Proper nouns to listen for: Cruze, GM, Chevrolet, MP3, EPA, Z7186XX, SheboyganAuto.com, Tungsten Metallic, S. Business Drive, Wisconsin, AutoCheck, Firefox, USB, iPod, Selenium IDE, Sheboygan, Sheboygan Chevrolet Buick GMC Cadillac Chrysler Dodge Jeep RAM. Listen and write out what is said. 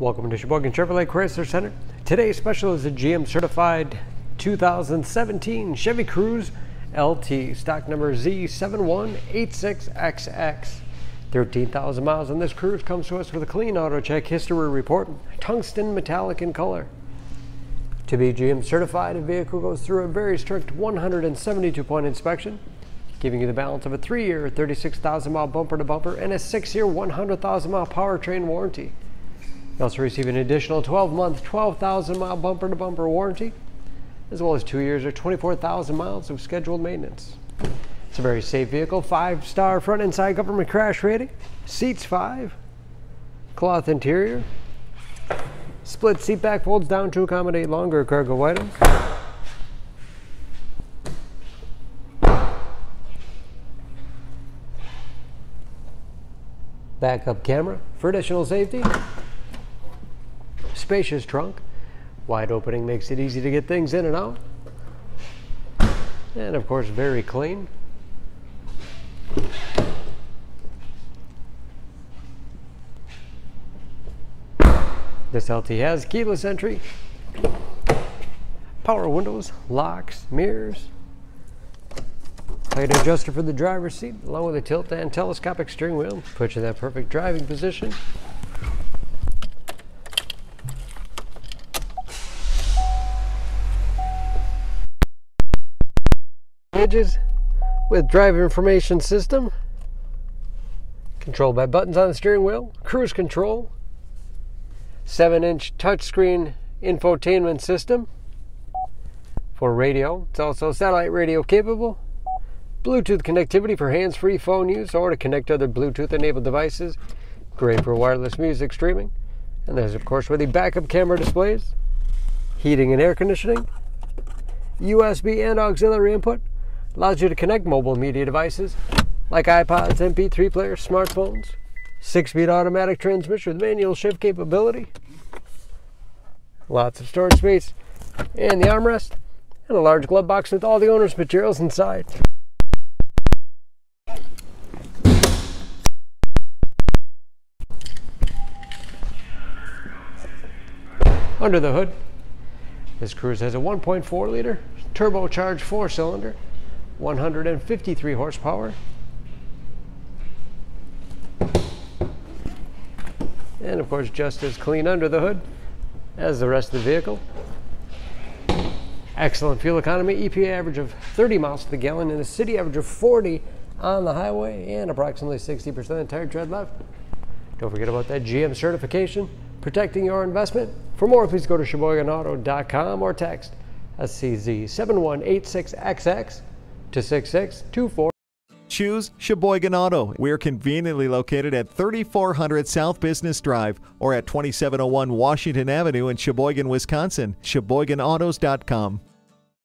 Welcome to Sheboygan Chevrolet Chrysler Center. Today's special is a GM certified 2017 Chevy Cruze LT, stock number Z7186XX. 13,000 miles on this Cruze. Comes to us with a clean AutoCheck history report, tungsten metallic in color. To be GM certified, a vehicle goes through a very strict 172-point inspection, giving you the balance of a 3-year, 36,000-mile bumper-to-bumper and a 6-year, 100,000-mile powertrain warranty. You also receive an additional 12-month, 12,000-mile bumper-to-bumper warranty, as well as 2 years or 24,000 miles of scheduled maintenance. It's a very safe vehicle, 5-star front and side government crash rating, seats 5, cloth interior, split seat back folds down to accommodate longer cargo items. Backup camera for additional safety. Spacious trunk, wide opening makes it easy to get things in and out, and of course very clean. This LT has keyless entry, power windows, locks, mirrors, height adjuster for the driver's seat, along with a tilt and telescopic steering wheel, put you in that perfect driving position. Edges with driver information system, controlled by buttons on the steering wheel, cruise control, 7-inch touchscreen infotainment system for radio. It's also satellite radio capable, Bluetooth connectivity for hands-free phone use or to connect other Bluetooth-enabled devices, great for wireless music streaming, and there's of course where the backup camera displays, heating and air conditioning, USB and auxiliary input. Allows you to connect mobile media devices like iPods, MP3 players, smartphones. 6-speed automatic transmission with manual shift capability. Lots of storage space and the armrest and a large glove box with all the owner's materials inside. Under the hood, this Cruze has a 1.4-liter turbocharged 4-cylinder. 153 horsepower and of course just as clean under the hood as the rest of the vehicle. Excellent fuel economy, EPA average of 30 miles to the gallon and a city average of 40 on the highway and approximately 60% of the tire tread left. Don't forget about that GM certification, protecting your investment. For more, please go to SheboyganAuto.com or text SCZ7186XX to 66242. Choose Sheboygan Auto. We're conveniently located at 3400 South Business Drive or at 2701 Washington Avenue in Sheboygan, Wisconsin. SheboyganAutos.com.